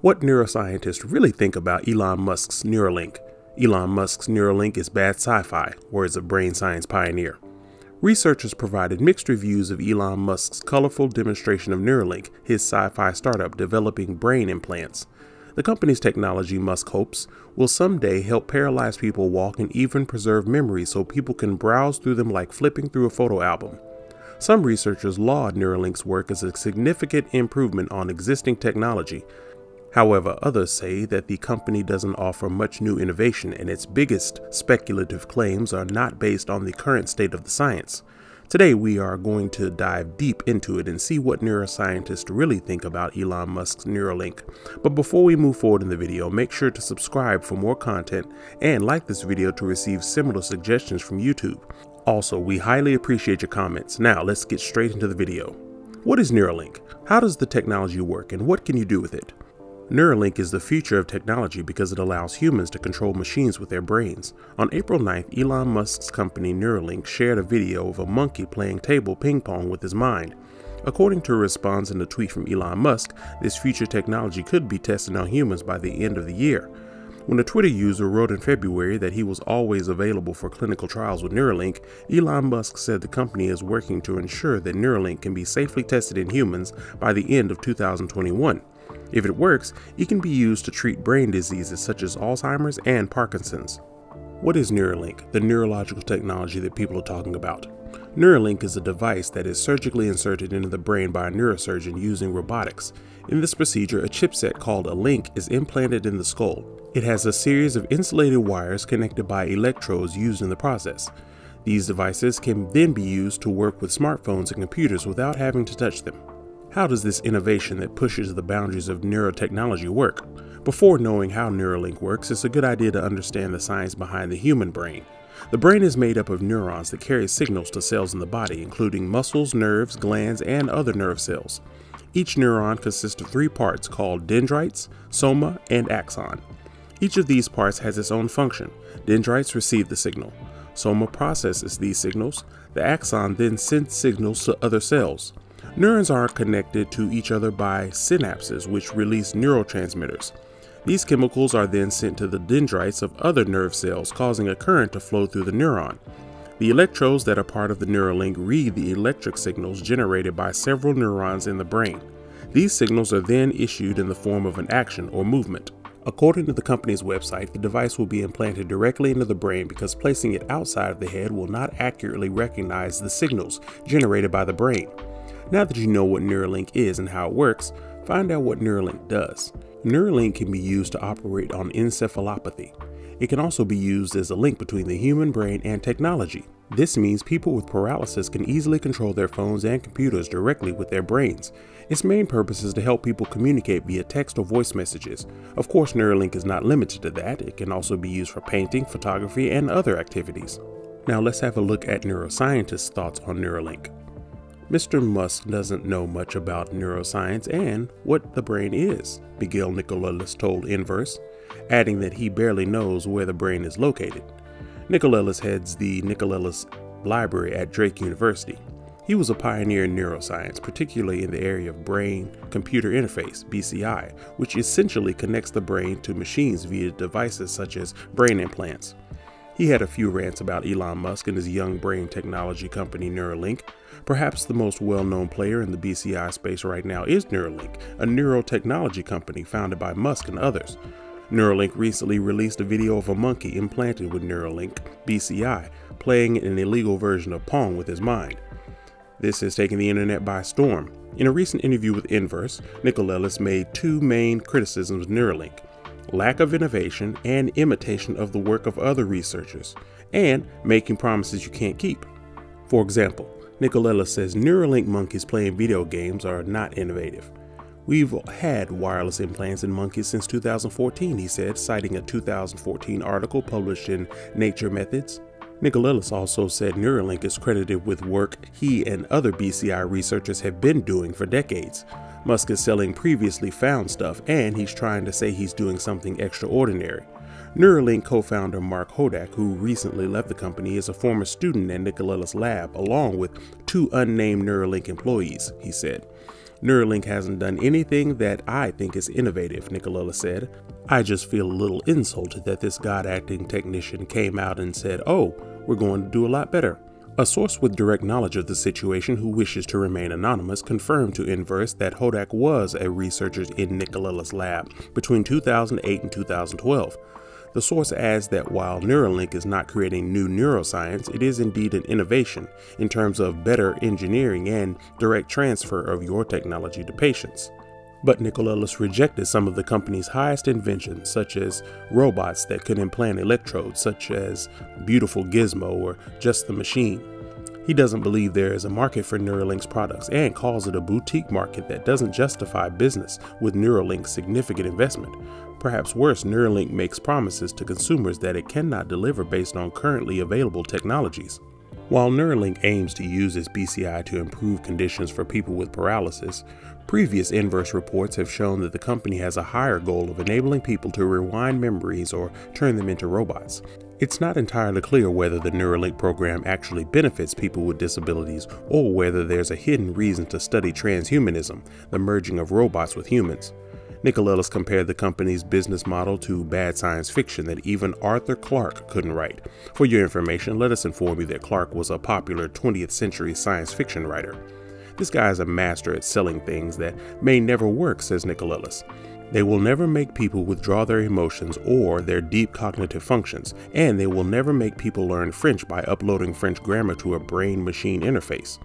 What neuroscientists really think about Elon Musk's Neuralink? Elon Musk's Neuralink is bad sci-fi, words of brain science pioneer. Researchers provided mixed reviews of Elon Musk's colorful demonstration of Neuralink, his sci-fi startup developing brain implants. The company's technology, Musk hopes, will someday help paralyzed people walk and even preserve memories so people can browse through them like flipping through a photo album. Some researchers laud Neuralink's work as a significant improvement on existing technology. However, others say that the company doesn't offer much new innovation and its biggest speculative claims are not based on the current state of the science. Today we are going to dive deep into it and see what neuroscientists really think about Elon Musk's Neuralink. But before we move forward in the video, make sure to subscribe for more content and like this video to receive similar suggestions from YouTube. Also, we highly appreciate your comments. Now let's get straight into the video. What is Neuralink? How does the technology work and what can you do with it? Neuralink is the future of technology because it allows humans to control machines with their brains. On April 9th, Elon Musk's company Neuralink shared a video of a monkey playing table ping pong with his mind. According to a response in a tweet from Elon Musk, this future technology could be tested on humans by the end of the year. When a Twitter user wrote in February that he was always available for clinical trials with Neuralink, Elon Musk said the company is working to ensure that Neuralink can be safely tested in humans by the end of 2021. If it works, it can be used to treat brain diseases such as Alzheimer's and Parkinson's. What is Neuralink, the neurological technology that people are talking about? Neuralink is a device that is surgically inserted into the brain by a neurosurgeon using robotics. In this procedure, a chipset called a link is implanted in the skull. It has a series of insulated wires connected by electrodes used in the process. These devices can then be used to work with smartphones and computers without having to touch them. How does this innovation that pushes the boundaries of neurotechnology work? Before knowing how Neuralink works, it's a good idea to understand the science behind the human brain. The brain is made up of neurons that carry signals to cells in the body, including muscles, nerves, glands, and other nerve cells. Each neuron consists of three parts called dendrites, soma, and axon. Each of these parts has its own function. Dendrites receive the signal. Soma processes these signals. The axon then sends signals to other cells. Neurons are connected to each other by synapses, which release neurotransmitters. These chemicals are then sent to the dendrites of other nerve cells, causing a current to flow through the neuron. The electrodes that are part of the Neuralink read the electric signals generated by several neurons in the brain. These signals are then issued in the form of an action or movement. According to the company's website, the device will be implanted directly into the brain because placing it outside of the head will not accurately recognize the signals generated by the brain. Now that you know what Neuralink is and how it works, find out what Neuralink does. Neuralink can be used to operate on encephalopathy. It can also be used as a link between the human brain and technology. This means people with paralysis can easily control their phones and computers directly with their brains. Its main purpose is to help people communicate via text or voice messages. Of course, Neuralink is not limited to that. It can also be used for painting, photography, and other activities. Now let's have a look at neuroscientists' thoughts on Neuralink. Mr. Musk doesn't know much about neuroscience and what the brain is, Miguel Nicolelis told Inverse, adding that he barely knows where the brain is located. Nicolelis heads the Nicolelis Library at Drake University. He was a pioneer in neuroscience, particularly in the area of brain-computer interface, BCI, which essentially connects the brain to machines via devices such as brain implants. He had a few rants about Elon Musk and his young brain technology company Neuralink. Perhaps the most well-known player in the BCI space right now is Neuralink, a neurotechnology company founded by Musk and others. Neuralink recently released a video of a monkey implanted with Neuralink BCI playing an illegal version of Pong with his mind. This has taken the internet by storm. In a recent interview with Inverse, Nicolelis made two main criticisms of Neuralink: lack of innovation and imitation of the work of other researchers, and making promises you can't keep. For example, Nicolelis says Neuralink monkeys playing video games are not innovative. We've had wireless implants in monkeys since 2014, he said, citing a 2014 article published in Nature Methods. Nicolelis also said Neuralink is credited with work he and other BCI researchers have been doing for decades. Musk is selling previously found stuff, and he's trying to say he's doing something extraordinary. Neuralink co-founder Mark Hodak, who recently left the company, is a former student at Nicolelis Lab, along with two unnamed Neuralink employees, he said. Neuralink hasn't done anything that I think is innovative, Nicolelis said. I just feel a little insulted that this God-acting technician came out and said, oh, we're going to do a lot better. A source with direct knowledge of the situation who wishes to remain anonymous confirmed to Inverse that Hodak was a researcher in Nicolelis' lab between 2008 and 2012. The source adds that while Neuralink is not creating new neuroscience, it is indeed an innovation in terms of better engineering and direct transfer of your technology to patients. But Nicolelis rejected some of the company's highest inventions, such as robots that could implant electrodes, such as Beautiful Gizmo or Just the Machine. He doesn't believe there is a market for Neuralink's products and calls it a boutique market that doesn't justify business with Neuralink's significant investment. Perhaps worse, Neuralink makes promises to consumers that it cannot deliver based on currently available technologies. While Neuralink aims to use its BCI to improve conditions for people with paralysis, previous Inverse reports have shown that the company has a higher goal of enabling people to rewind memories or turn them into robots. It's not entirely clear whether the Neuralink program actually benefits people with disabilities or whether there's a hidden reason to study transhumanism, the merging of robots with humans. Nicolelis compared the company's business model to bad science fiction that even Arthur Clarke couldn't write. For your information, let us inform you that Clarke was a popular 20th century science fiction writer. This guy is a master at selling things that may never work, says Nicolelis. They will never make people withdraw their emotions or their deep cognitive functions, and they will never make people learn French by uploading French grammar to a brain-machine interface.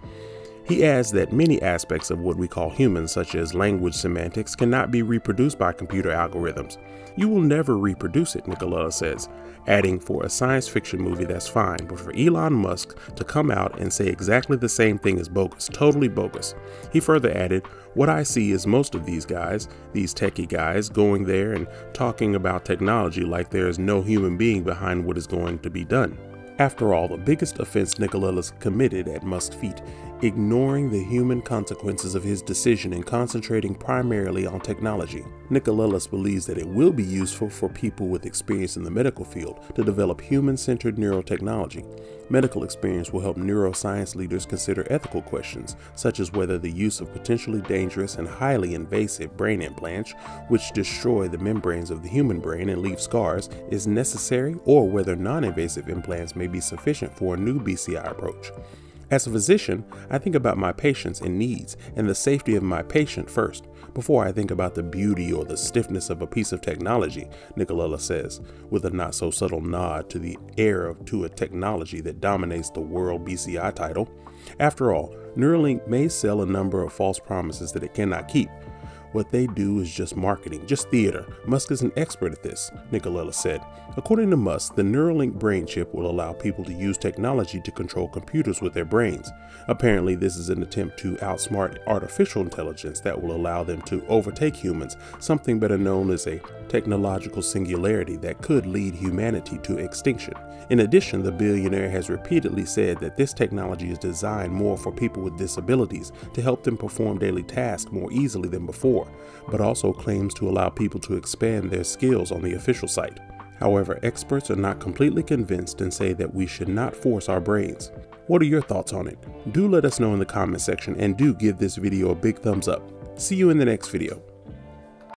He adds that many aspects of what we call humans, such as language semantics, cannot be reproduced by computer algorithms. You will never reproduce it, Nicolelis says, adding for a science fiction movie that's fine, but for Elon Musk to come out and say exactly the same thing is bogus, totally bogus. He further added, what I see is most of these guys, these techie guys, going there and talking about technology like there is no human being behind what is going to be done. After all, the biggest offense Nicolelis committed at Musk's feet, ignoring the human consequences of his decision and concentrating primarily on technology. Nicolelis believes that it will be useful for people with experience in the medical field to develop human-centered neurotechnology. Medical experience will help neuroscience leaders consider ethical questions, such as whether the use of potentially dangerous and highly invasive brain implants, which destroy the membranes of the human brain and leave scars, is necessary, or whether non-invasive implants may be sufficient for a new BCI approach. As a physician, I think about my patients and needs and the safety of my patient first, before I think about the beauty or the stiffness of a piece of technology, Nicolelis says, with a not-so-subtle nod to the heir to a technology that dominates the world BCI title. After all, Neuralink may sell a number of false promises that it cannot keep. What they do is just marketing, just theater. Musk is an expert at this, Nicolelis said. According to Musk, the Neuralink brain chip will allow people to use technology to control computers with their brains. Apparently, this is an attempt to outsmart artificial intelligence that will allow them to overtake humans, something better known as a technological singularity that could lead humanity to extinction. In addition, the billionaire has repeatedly said that this technology is designed more for people with disabilities to help them perform daily tasks more easily than before, but also claims to allow people to expand their skills on the official site. However, experts are not completely convinced and say that we should not force our brains. What are your thoughts on it? Do let us know in the comment section and do give this video a big thumbs up. See you in the next video.